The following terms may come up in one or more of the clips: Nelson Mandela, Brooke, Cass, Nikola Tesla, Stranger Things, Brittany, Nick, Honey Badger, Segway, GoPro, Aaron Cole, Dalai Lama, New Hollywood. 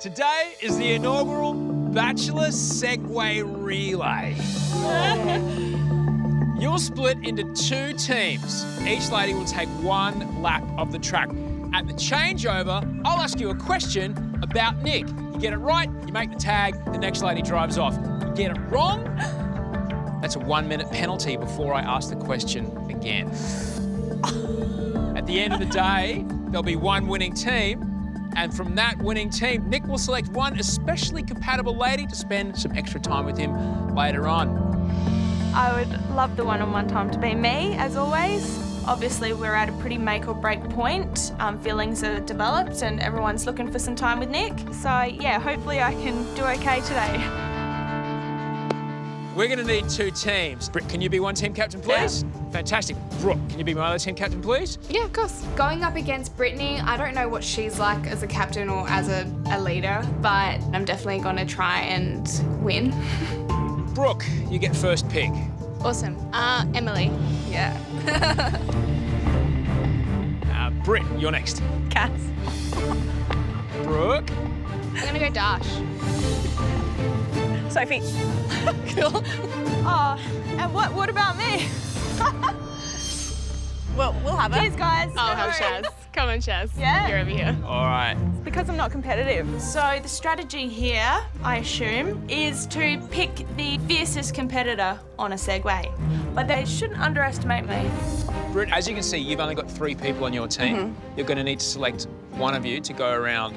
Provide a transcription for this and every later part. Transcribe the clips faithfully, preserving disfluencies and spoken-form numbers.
Today is the inaugural Bachelor Segway Relay. You'll split into two teams. Each lady will take one lap of the track. At the changeover, I'll ask you a question about Nick. You get it right, you make the tag, the next lady drives off. You get it wrong, that's a one-minute penalty before I ask the question again. At the end of the day, there'll be one winning team. And from that winning team, Nick will select one especially compatible lady to spend some extra time with him later on. I would love the one-on-one time to be me, as always. Obviously, we're at a pretty make-or-break point. Um, feelings are developed and everyone's looking for some time with Nick. So, yeah, hopefully I can do OK today. We're going to need two teams. Britt, can you be one team captain, please? Yeah. Fantastic. Brooke, can you be my other team captain, please? Yeah, of course. Going up against Brittany, I don't know what she's like as a captain or as a, a leader, but I'm definitely going to try and win. Brooke, you get first pick. Awesome. Uh, Emily. Yeah. uh, Britt, you're next. Cass. Brooke. I'm going to go Dash. Sophie. Cool. Oh, and what, what about me? Well, we'll have it. Please, guys. I'll have Shaz. Come on, Shaz. Yeah. You're over here. All right. It's because I'm not competitive. So the strategy here, I assume, is to pick the fiercest competitor on a Segway. But they shouldn't underestimate me. Britt, as you can see, you've only got three people on your team. Mm-hmm. You're going to need to select one of you to go around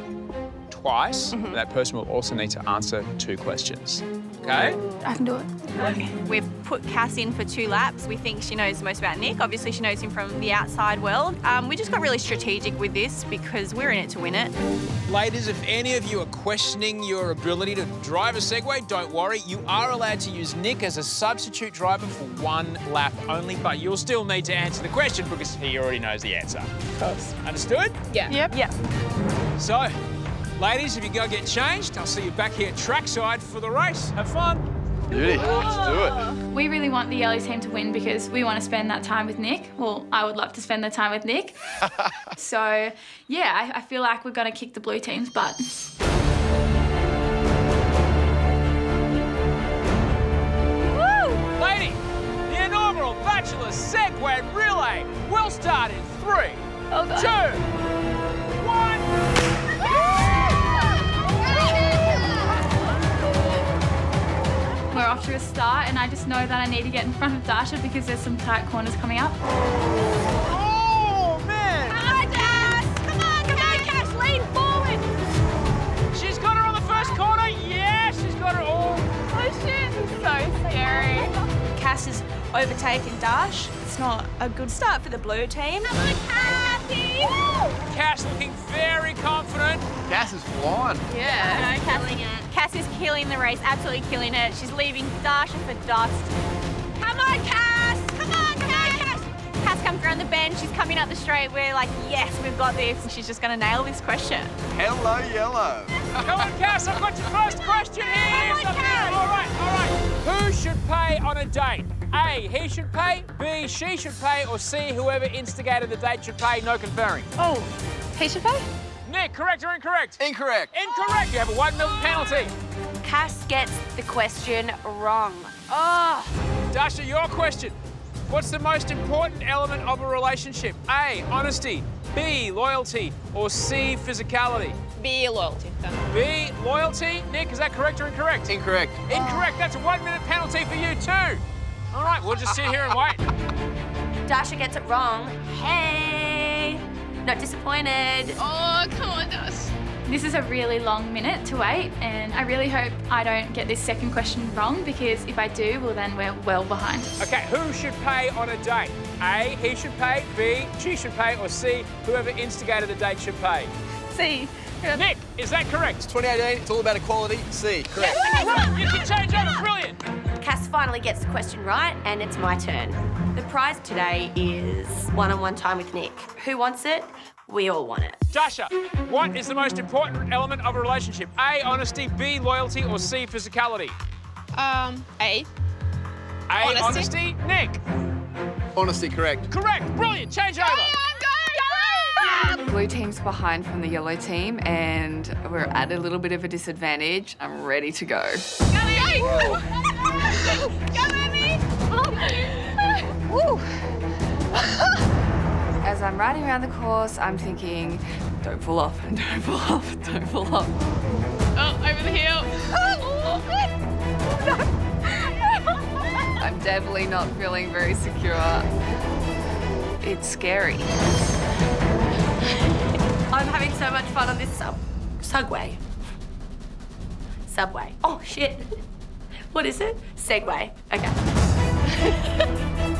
twice. Mm-hmm. And that person will also need to answer two questions. Okay? I can do it. Okay. We've put Cass in for two laps. We think she knows most about Nick. Obviously, she knows him from the outside world. Um, we just got really strategic with this because we're in it to win it. Ladies, if any of you are questioning your ability to drive a Segway, don't worry. You are allowed to use Nick as a substitute driver for one lap only, but you'll still need to answer the question because he already knows the answer. Of course. Understood? Yeah. Yep. Yeah. So, ladies, if you go get changed, I'll see you back here trackside for the race. Have fun. Beauty. Let's do it. We really want the yellow team to win because we want to spend that time with Nick. Well, I would love to spend the time with Nick. So, yeah, I, I feel like we're going to kick the blue team's butt. Woo! Lady, the inaugural Bachelor Segway Relay will start in three, oh two, one. We're off to a start, and I just know that I need to get in front of Dasha because there's some tight corners coming up. Oh, man! Come on, Dash! Come on, come on, Cash! Lean forward! She's got her on the first corner. Yeah, she's got her all. Oh, shit. It's so scary. Cass has overtaken Dash. It's not a good start for the blue team. Come on, Cassie! Woo! Cash looking very confident. Cass is flying. Yeah. No, Cassie. Cass is killing the race, absolutely killing it. She's leaving Dasha for dust. Come on, Cass! Come on, come on, Cass! Cass comes around the bend, she's coming up the straight. We're like, yes, we've got this. And she's just going to nail this question. Hello, yellow. Come on, Cass, I've got your first question here. Come on, Cass. All right, all right. Who should pay on a date? A, he should pay, B, she should pay, or C, whoever instigated the date should pay, no conferring. Oh, he should pay? Nick, correct or incorrect? Incorrect. Incorrect. You have a one-minute penalty. Cass gets the question wrong. Oh. Dasha, your question. What's the most important element of a relationship? A, honesty. B, loyalty. Or C, physicality? B, loyalty. B, loyalty. Nick, is that correct or incorrect? Incorrect. Incorrect. Oh. That's a one-minute penalty for you too. All right, we'll just sit here and wait. Dasha gets it wrong. Hey. Not disappointed. Oh, come on, Dash. This is a really long minute to wait, and I really hope I don't get this second question wrong, because if I do, well, then we're well behind. OK, who should pay on a date? A, he should pay, B, she should pay, or C, whoever instigated the date should pay? C. Nick, is that correct? It's twenty eighteen, it's all about equality. C, correct. Yes, right, you can change over, brilliant. Cass finally gets the question right, and it's my turn. The prize today is one-on-one time with Nick. Who wants it? We all want it. Dasha, what is the most important element of a relationship? A, honesty, B, loyalty, or C, physicality? Um, A. A, honesty. Honesty. Nick. Honesty, correct. Correct, brilliant, change over. Yeah, Blue team's behind from the yellow team and we're at a little bit of a disadvantage. I'm ready to go. Come here! Come at me! As I'm riding around the course, I'm thinking, don't pull off, and don't pull off, don't pull off. Oh, over the hill. Oh, no. I'm definitely not feeling very secure. It's scary. I'm having so much fun on this sub... Segway. Subway. Oh, shit. What is it? Segway. Okay.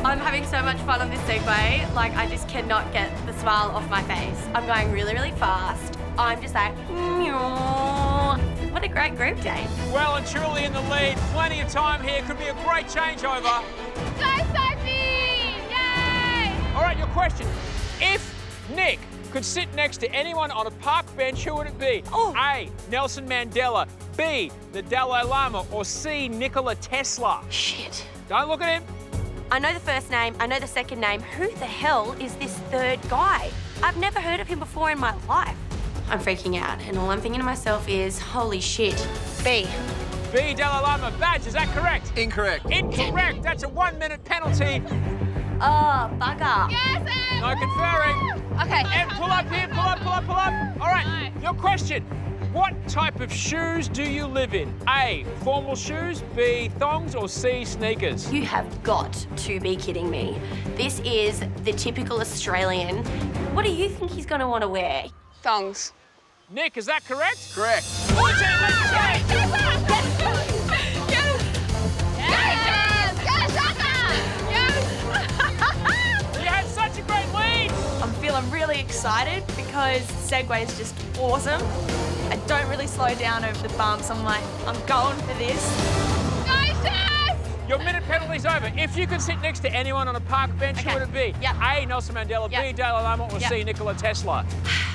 I'm having so much fun on this Segway. Like, I just cannot get the smile off my face. I'm going really, really fast. I'm just like... What a great group date. Well and truly in the lead. Plenty of time here. Could be a great changeover. Go, Sophie! Yay! All right, your question. If Nick could sit next to anyone on a park bench, who would it be? Oh. A, Nelson Mandela, B, the Dalai Lama, or C, Nikola Tesla? Shit. Don't look at him. I know the first name, I know the second name. Who the hell is this third guy? I've never heard of him before in my life. I'm freaking out, and all I'm thinking to myself is, holy shit. B. B, Dalai Lama. Badge, is that correct? Incorrect. Incorrect. That's a one-minute penalty. Oh, bugger. Yes, Em! No conferring. Okay. Em, pull up here, pull up, pull up, pull up. All right, your question. What type of shoes do you live in? A, formal shoes, B, thongs, or C, sneakers? You have got to be kidding me. This is the typical Australian. What do you think he's going to want to wear? Thongs. Nick, is that correct? Correct. I'm really excited because Segway is just awesome. I don't really slow down over the bumps. I'm like, I'm going for this. Go, Seth! Your minute penalty's over. If you could sit next to anyone on a park bench, okay. Who would it be? Yep. A, Nelson Mandela, yep. B, Dalai Lama, or yep. C, Nikola Tesla?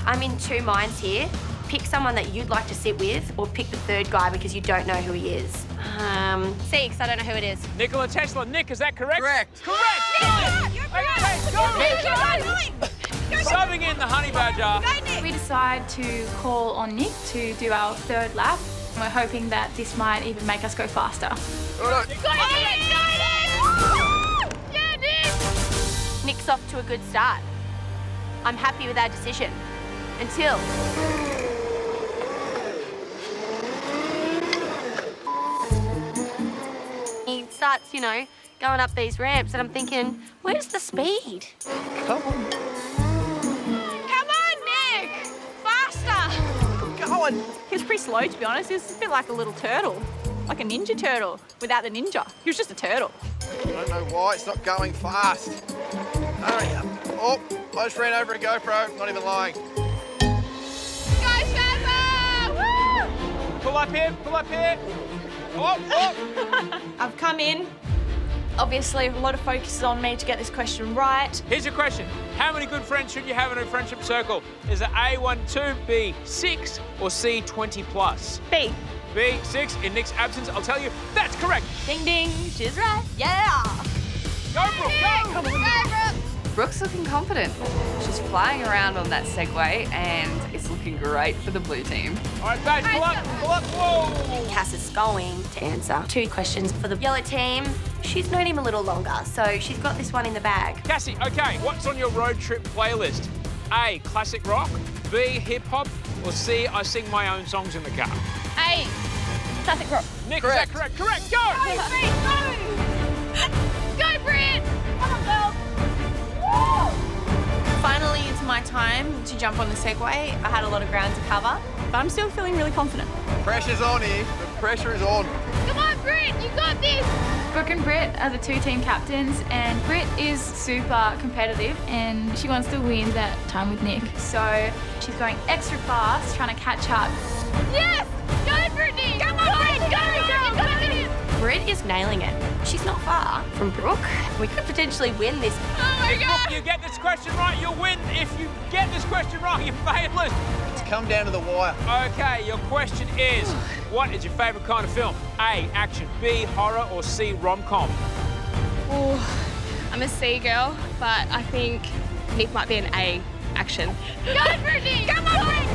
I'm in two minds here. Pick someone that you'd like to sit with or pick the third guy because you don't know who he is. Um, C, because I don't know who it is. Nikola Tesla. Nick, is that correct? Correct. Correct! Yeah, you're correct. Okay, go! You're right. Subbing in the honey badger. We decide to call on Nick to do our third lap. We're hoping that this might even make us go faster. All right. Go, Nick! Go, Nick! Yeah, Nick! Nick's off to a good start. I'm happy with our decision. Until... he starts, you know, going up these ramps, and I'm thinking, where's the speed? Come on. He was pretty slow, to be honest. He was a bit like a little turtle, like a ninja turtle without the ninja. He was just a turtle. I don't know why it's not going fast. Hurry up. Oh, I just ran over a GoPro. Not even lying. Go, Shazza! Woo! Pull up here, pull up here. Oh, oh. I've come in. Obviously, a lot of focus is on me to get this question right. Here's your question. How many good friends should you have in a friendship circle? Is it A, one, two, B, six, or C, twenty plus? B. B, six. In Nick's absence, I'll tell you, that's correct. Ding, ding. She's right. Yeah. Go, Brooke. Go. Come on. Go, Brooke. Brooke's looking confident. She's flying around on that Segway, and it's looking great for the blue team. All right, guys, pull up. Pull up. Whoa. Cass is going to answer two questions for the yellow team. She's known him a little longer, so she's got this one in the bag. Cassie, OK, what's on your road trip playlist? A, classic rock, B, hip-hop, or C, I sing my own songs in the car? A, classic rock. Nick, correct. Is that correct? Correct, go! Go, Britt, go! Go, Britt! Come on, girl! Woo! Finally, it's my time to jump on the Segway. I had a lot of ground to cover, but I'm still feeling really confident. Pressure's on here. The pressure is on. Come on, Britt, you got this! Brooke and Britt are the two team captains, and Britt is super competitive and she wants to win that time with Nick. So she's going extra fast, trying to catch up. Yes! Go, Brittany! Come on, Britt! Go, go, go, go, go! Britt is nailing it. She's not far from Brooke. We could potentially win this. Oh, my God! If you get this question right, you'll win. If you get this question wrong, you're failing. It's come down to the wire. OK, your question is, what is your favourite kind of film? A, action, B, horror, or C, rom-com? Oh, I'm a C girl, but I think Nick might be an A. Action. Go, Brittany! Come on, Brittany!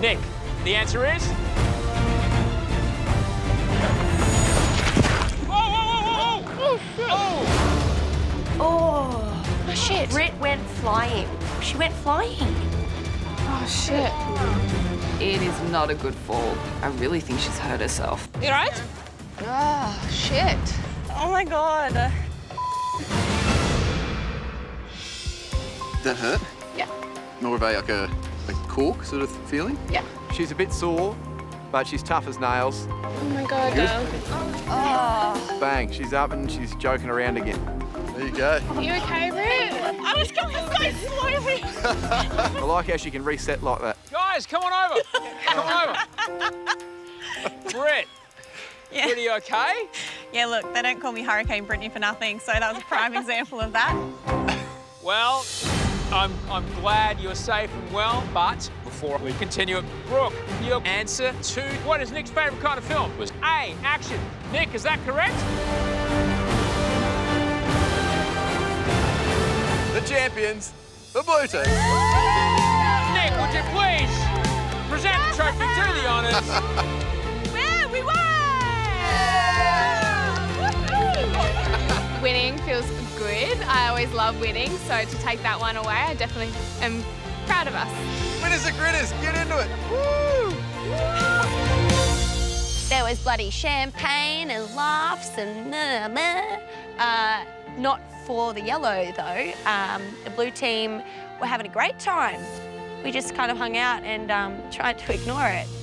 Nick, the answer is... Whoa, whoa, whoa, whoa! Oh, shit! Oh! Oh, oh shit. Britt went flying. She went flying. Oh, shit. It is not a good fall. I really think she's hurt herself. You all right? Oh, shit. Oh, my God. That hurt? Yeah. More of a, like a, a cork sort of feeling? Yeah. She's a bit sore, but she's tough as nails. Oh, my God, girl. Oh. Bang, she's up and she's joking around again. There you go. Are you okay, Britt? I was going so slowly. I like how she can reset like that. Guys, come on over. Come over. Britt. Yeah. Pretty okay? Yeah, look, they don't call me Hurricane Brittany for nothing, so that was a prime example of that. Well, I'm, I'm glad you're safe and well, but before we continue, Brooke, your answer to what is Nick's favourite kind of film was A, action. Nick, is that correct? The champions, the blue team. Nick, would you please present the trophy to the honours? Winning feels good. I always love winning, so to take that one away, I definitely am proud of us. Winners and gritters, get into it. Woo! Woo! There was bloody champagne and laughs and meh, meh. Uh, not for the yellow, though. Um, the blue team were having a great time. We just kind of hung out and um, tried to ignore it.